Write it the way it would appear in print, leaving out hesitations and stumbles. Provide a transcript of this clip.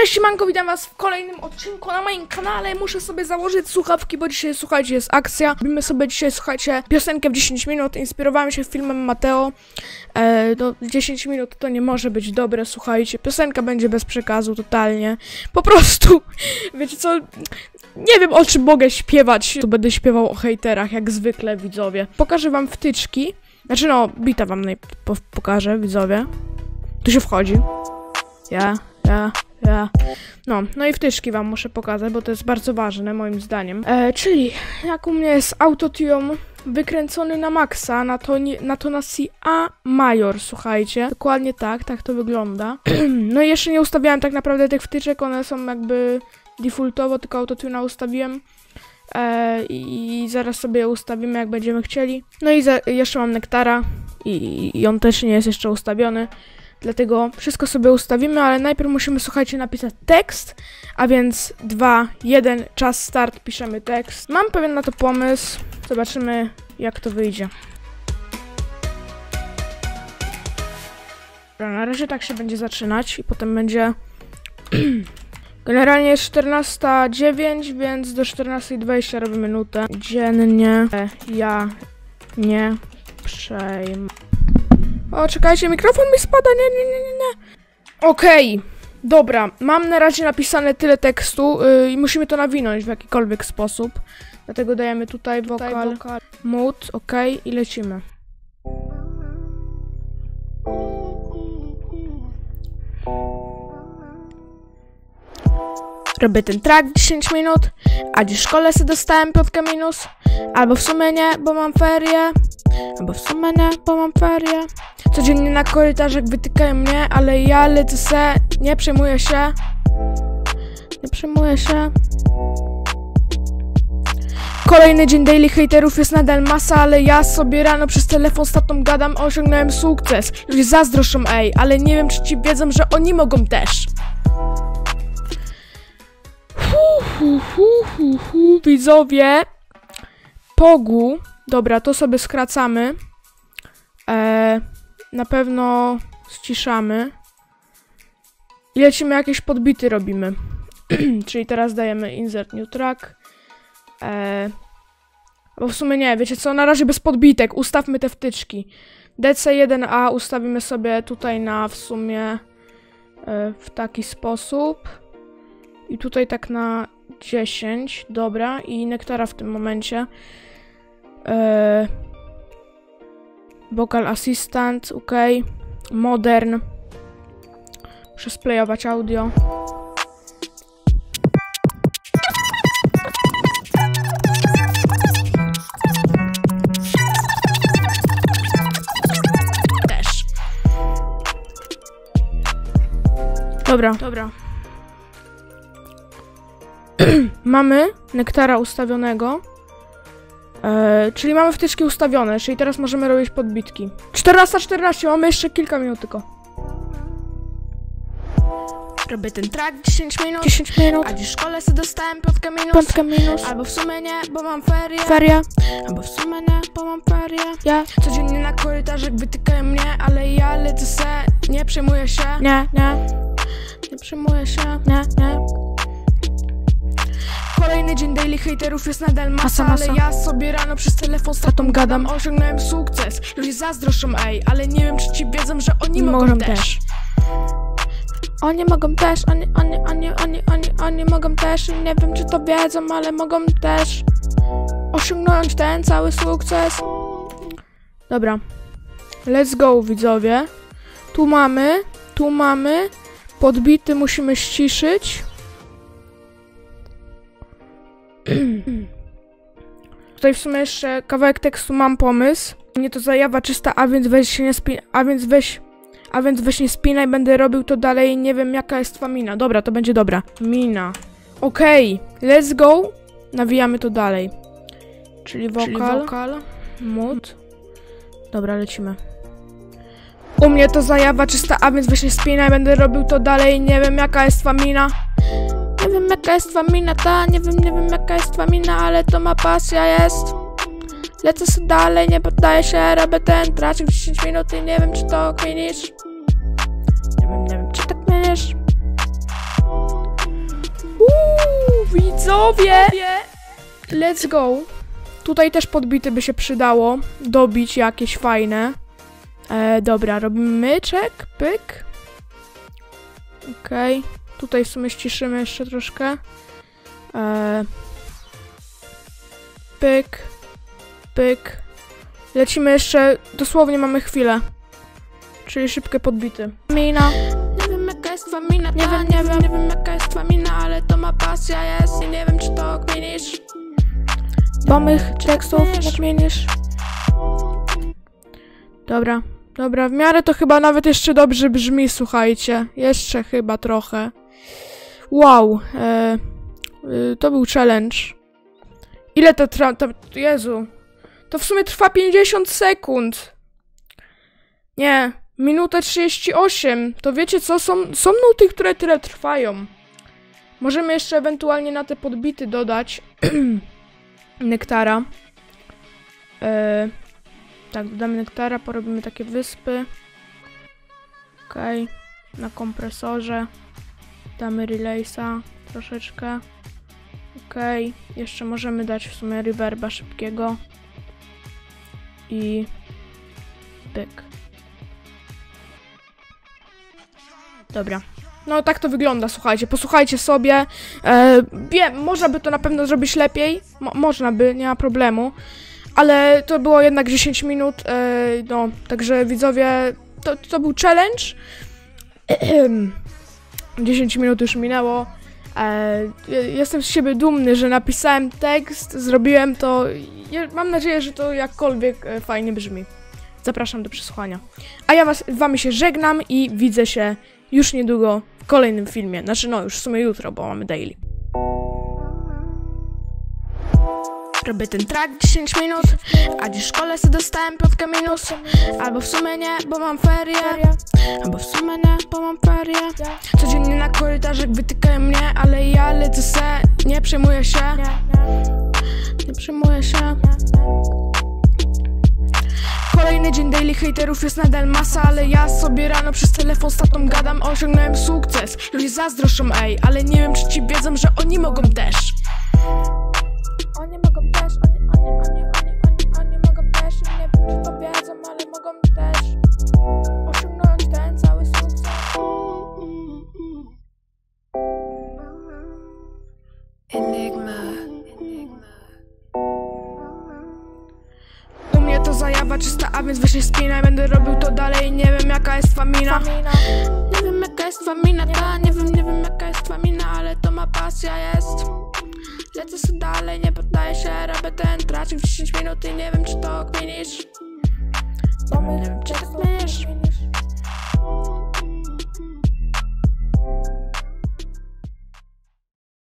Cześć manko, witam was w kolejnym odcinku na moim kanale. Muszę sobie założyć słuchawki, bo dzisiaj, słuchajcie, jest akcja. Robimy sobie dzisiaj, słuchajcie, piosenkę w 10 minut. Inspirowałem się filmem Mateo. 10 minut to nie może być dobre, słuchajcie. Piosenka będzie bez przekazu, totalnie. Po prostu, wiecie co, nie wiem o czym mogę śpiewać. Tu będę śpiewał o hejterach, jak zwykle, widzowie. Pokażę wam wtyczki. Znaczy no, bita wam pokażę, widzowie. Tu się wchodzi. No i wtyczki wam muszę pokazać, bo to jest bardzo ważne moim zdaniem. Czyli jak u mnie jest Autotune wykręcony na maksa, na tonacji A major, słuchajcie. Dokładnie tak to wygląda. No i jeszcze nie ustawiałem tak naprawdę tych wtyczek, one są jakby defaultowo, tylko Autotune'a ustawiłem. I zaraz sobie je ustawimy, jak będziemy chcieli. No i jeszcze mam Nectara i on też nie jest jeszcze ustawiony. Dlatego wszystko sobie ustawimy, ale najpierw musimy, słuchajcie, napisać tekst. A więc 2, 1, czas, start, piszemy tekst. Mam pewien na to pomysł. Zobaczymy, jak to wyjdzie. Dobra, na razie tak się będzie zaczynać i potem będzie... Generalnie jest 14:09, więc do 14:20 robimy nutę. Dziennie ja nie przejmę. O, czekajcie, mikrofon mi spada, nie. Okej, dobra, mam na razie napisane tyle tekstu i musimy to nawinąć w jakikolwiek sposób. Dlatego dajemy tutaj wokal, mood, okej, i lecimy. Robię ten track 10 minut, a dziś w szkole se dostałem piątkę minus. Albo w sumie nie, bo mam ferie. Codziennie na korytarzach wytykają mnie, ale ja lecę se, nie przejmuję się. Kolejny dzień Dayli, hejterów jest nadal masa, ale ja sobie rano przez telefon z tatą gadam, osiągnąłem sukces. Ludzie zazdroszą, ej, ale nie wiem czy ci wiedzą, że oni mogą też. Widzowie, pogu. Dobra, to sobie skracamy. Na pewno ściszamy. I lecimy, jakieś podbity robimy. Czyli teraz dajemy insert new track. Bo w sumie nie, wiecie co, na razie bez podbitek. Ustawmy te wtyczki. DC1A ustawimy sobie tutaj na w sumie w taki sposób. I tutaj tak na 10. Dobra, i Nectara w tym momencie. Vocal assistant, ok. Modern. Muszę splayować audio. Też. Dobra. Mamy Nectara ustawionego. Czyli mamy wtyczki ustawione, czyli teraz możemy robić podbitki. 14:14, mamy jeszcze kilka minut tylko. Robię ten track 10 minut. A dziś w szkole se dostałem piątkę minus. Albo w sumie nie, bo mam ferie. Ja. Codziennie na korytarzach wytykają mnie, ale ja lecę se, nie przejmuję się. Kolejny dzień Dayli, hejterów jest nadal masa. Ale ja sobie rano przez telefon z tatą gadam, osiągnąłem sukces. Ludzie zazdroszą, ej, ale nie wiem czy ci wiedzą, że oni mogą też. Oni mogą też i nie wiem czy to wiedzą, ale mogą też osiągnąć ten cały sukces. Dobra, let's go, widzowie. Tu mamy podbity, musimy ściszyć. Tutaj w sumie jeszcze kawałek tekstu, mam pomysł. Nie to zajawa czysta, a więc weź się nie spinaj. A więc weź nie spinaj, będę robił to dalej. Nie wiem jaka jest twa mina. Dobra, to będzie dobra. Mina. Okej, let's go. Nawijamy to dalej. Czyli wokal. Mood. Dobra, lecimy. U mnie to zajawa czysta, a więc weź nie spinaj, będę robił to dalej. Nie wiem jaka jest twa mina. Nie wiem jaka jest twa mina, ale to ma pasja jest. Lecę sobie dalej, nie poddaję się, robię ten tracik 10 minut i nie wiem czy to kminisz. Nie wiem czy tak kminisz. widzowie! Let's go. Tutaj też podbity by się przydało. Dobić jakieś fajne. Dobra, robimy myczek, pyk. Okej. Tutaj w sumie ściszymy jeszcze troszkę. Pyk. Pyk. Lecimy jeszcze, dosłownie mamy chwilę. Czyli szybkie podbity. Mina. Nie wiem jaka jest twa mina, ale to ma pasja jest i nie wiem, czy to okminisz. Bomych tekstów okminisz. Dobra, dobra, w miarę to chyba nawet jeszcze dobrze brzmi, słuchajcie. Jeszcze chyba trochę. Wow, to był challenge. Ile to trwa? Jezu. To w sumie trwa 50 sekund. Nie. Minutę 38, to wiecie co, są nuty, które tyle trwają. Możemy jeszcze ewentualnie na te podbity dodać Nektara. Tak, dodamy Nektara, porobimy takie wyspy. Okej, na kompresorze. Damy Relaysa troszeczkę. Okej, jeszcze możemy dać w sumie reverba szybkiego. I... pyk. Dobra, no tak to wygląda, słuchajcie, posłuchajcie sobie, można by to na pewno zrobić lepiej, można by, nie ma problemu, ale to było jednak 10 minut, no, także widzowie, to był challenge, 10 minut już minęło, jestem z siebie dumny, że napisałem tekst, zrobiłem to, mam nadzieję, że to jakkolwiek fajnie brzmi, zapraszam do przesłuchania, a ja wami się żegnam i widzę się już niedługo w kolejnym filmie. Znaczy no, już w sumie jutro, bo mamy daily. Robię ten track 10 minut, a dziś w szkole sobie dostałem plotkę minus. Albo w sumie nie, bo mam ferie. Albo w sumie nie, bo mam ferie. Codziennie na korytarzach wytykają mnie, ale ja lecę se, nie przejmuję się. Nie przejmuję się. Kolejny dzień daily, hejterów jest nadal masa, ale ja sobie rano przez telefon z tatą gadam, osiągnąłem sukces. Ludzie zazdroszą, ej, ale nie wiem, czy ci wiedzą, że oni mogą też. Oni mogą też, oni mogą też, i nie wiem, czy to wiedzą, ale mogą też. Osiągnąć ten cały sukces. To zajawa czysta, a więc wyżej spinaj. Będę robił to dalej, nie wiem jaka jest twa mina. Nie wiem jaka jest twa mina, ta nie wiem jaka jest twa mina, ale to ma pasja jest. Lecę sobie dalej, nie poddaję się, robię ten tracik w 10 minut i nie wiem, czy to okminisz. Nie wiem, czy to